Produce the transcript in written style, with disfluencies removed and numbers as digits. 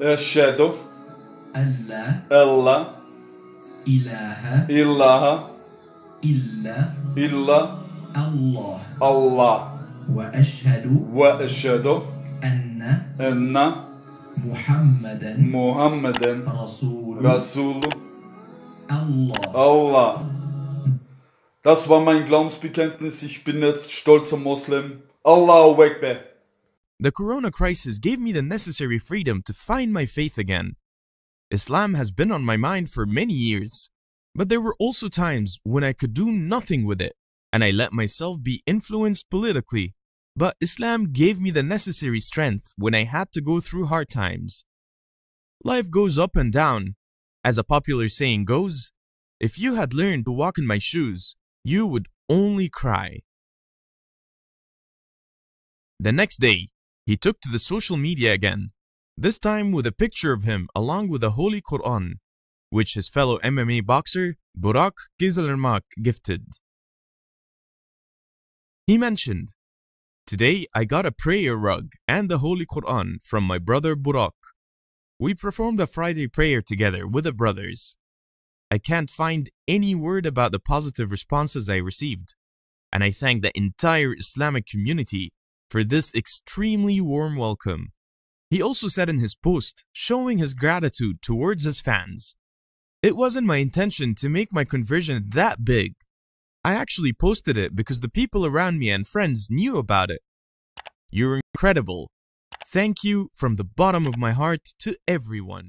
أشهد الله إله إلا الله وأشهد أن محمدا رسول Allah. Das war mein Glaubensbekenntnis. Ich bin jetzt stolzer Moslem. Allahu Akbar. The corona crisis gave me the necessary freedom to find my faith again. Islam has been on my mind for many years, but there were also times when I could do nothing with it, and I let myself be influenced politically. But Islam gave me the necessary strength when I had to go through hard times. Life goes up and down. As a popular saying goes, if you had learned to walk in my shoes, you would only cry. The next day, he took to the social media again, this time with a picture of him along with the Holy Quran, which his fellow MMA boxer Burak Gizelirmak gifted. He mentioned, "Today I got a prayer rug and the Holy Quran from my brother Burak. We performed a Friday prayer together with the brothers. I can't find any word about the positive responses I received, and I thank the entire Islamic community for this extremely warm welcome." He also said in his post, showing his gratitude towards his fans, "It wasn't my intention to make my conversion that big. I actually posted it because the people around me and friends knew about it. You're incredible. Thank you from the bottom of my heart to everyone."